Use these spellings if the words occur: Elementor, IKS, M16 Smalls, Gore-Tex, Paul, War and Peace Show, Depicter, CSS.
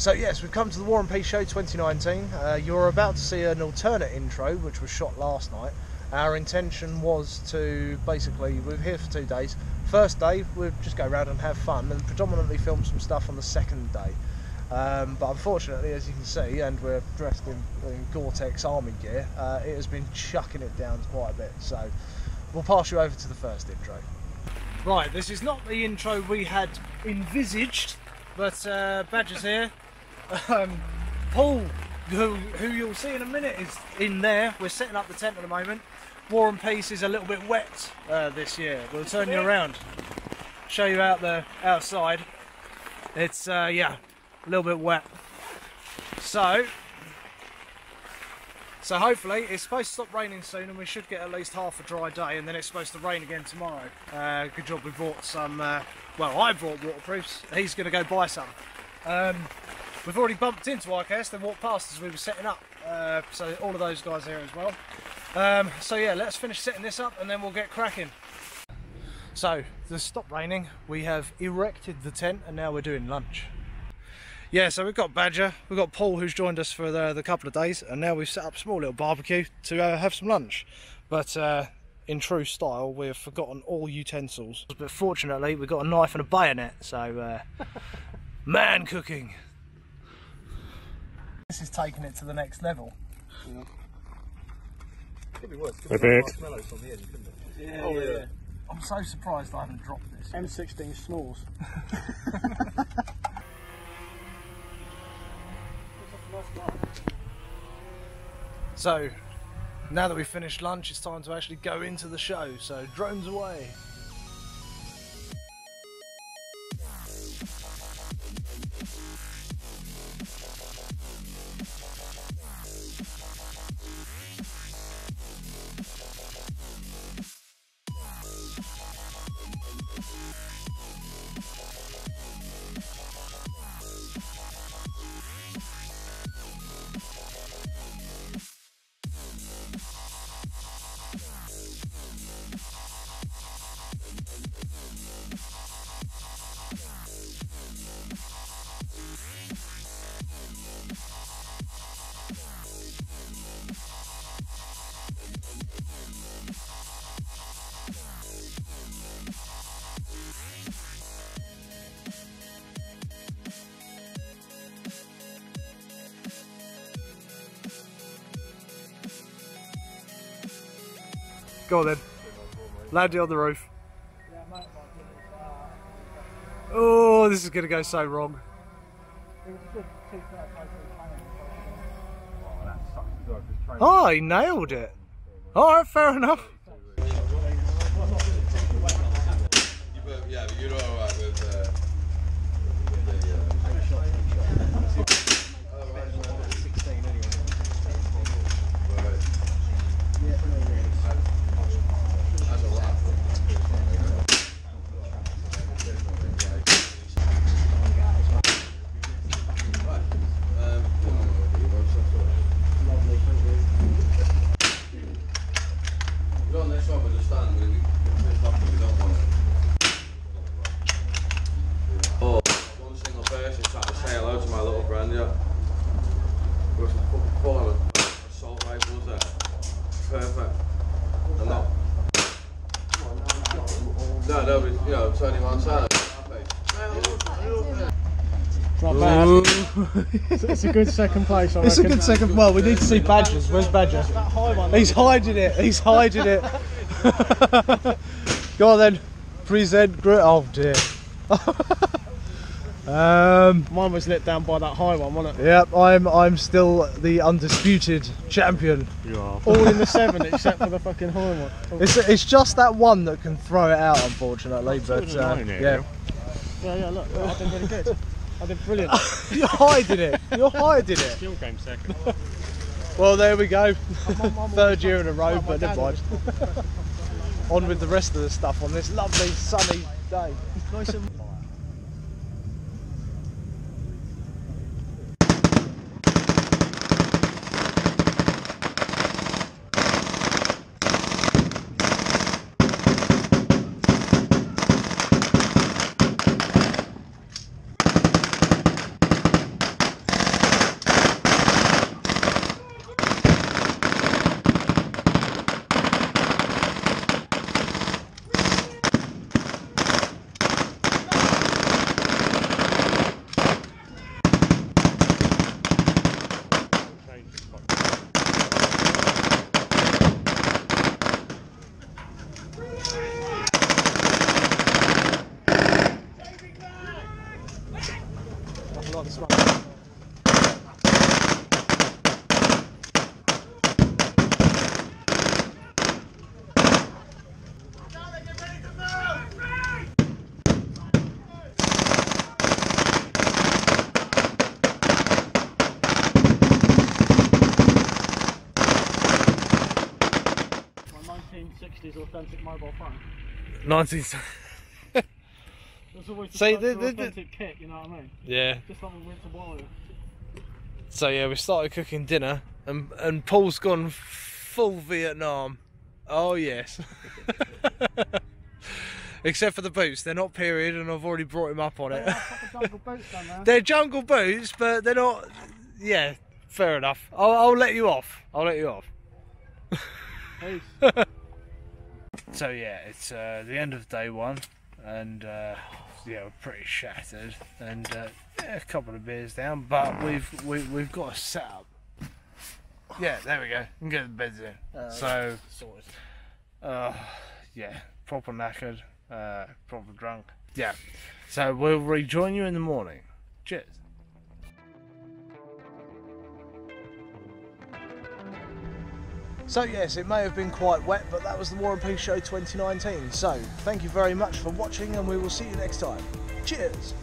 So yes, we've come to the War and Peace Show 2019. You're about to see an alternate intro, which was shot last night. Our intention was to basically, we're here for 2 days. First day, we'll just go around and have fun and predominantly film some stuff on the second day. But unfortunately, as you can see, and we're dressed in Gore-Tex army gear, it has been chucking it down quite a bit. So we'll pass you over to the first intro. Right, this is not the intro we had envisaged, but Badger's here. Paul, who you'll see in a minute, is in there. We're setting up the tent at the moment. War and Peace is a little bit wet this year. We'll turn you around, show you out the outside. It's yeah, a little bit wet. So hopefully it's supposed to stop raining soon, and we should get at least half a dry day, and then it's supposed to rain again tomorrow. Good job we bought some. Well, I brought waterproofs. He's going to go buy some. We've already bumped into IKS. They walked past as we were setting up, so all of those guys here as well. So yeah, let's finish setting this up and then we'll get cracking. So, to stop raining, we have erected the tent and now we're doing lunch. Yeah, so we've got Badger, we've got Paul who's joined us for the couple of days, and now we've set up a small little barbecue to have some lunch. But in true style, we have forgotten all utensils. But fortunately, we've got a knife and a bayonet, so man cooking. This is taking it to the next level. Yeah. Could be worse. Could be marshmallows on the end, couldn't it? Yeah, oh, yeah. I'm so surprised I haven't dropped this. M16 Smalls. So, now that we've finished lunch, it's time to actually go into the show, so drones away. Go on then, loudly on the roof. Oh, this is going to go so wrong. Oh, he nailed it. Alright, fair enough. Yeah, but you're alright with it's a good second place, I reckon. It's a good second. Well, we need to see Badger's. Where's Badger? He's hiding it. He's hiding it. Go on then. Present. Oh dear. Mine was let down by that high one, wasn't it? Yep. I'm still the undisputed champion. You are. All in the seven except for the fucking high one. Oh. It's just that one that can throw it out, unfortunately. But yeah. Yeah. Look, I did really good. I did brilliant. You're hiding it. You're hiding it. Still came second. Well, there we go. Third year in a row, but never mind. On with the rest of the stuff on this lovely sunny day. Nice and. all the smoke. Authentic mobile phone. 1960s. See, authentic kit, you know what I mean? Yeah. Just like we went to Wally. So yeah, we started cooking dinner, and Paul's gone full Vietnam. Oh yes. Except for the boots, they're not period, and I've already brought him up on it. Jungle boots, they're jungle boots, but they're not. Yeah, fair enough. I'll let you off. I'll let you off. Peace. So yeah, it's the end of day one, and yeah, we're pretty shattered, and yeah, a couple of beers down, but we've got a setup. Yeah, there we go. We can get the beds in. So sorted. Yeah, proper knackered, proper drunk. Yeah. So we'll rejoin you in the morning. Cheers. So yes, it may have been quite wet, but that was the War and Peace Show 2019. So thank you very much for watching, and we will see you next time. Cheers!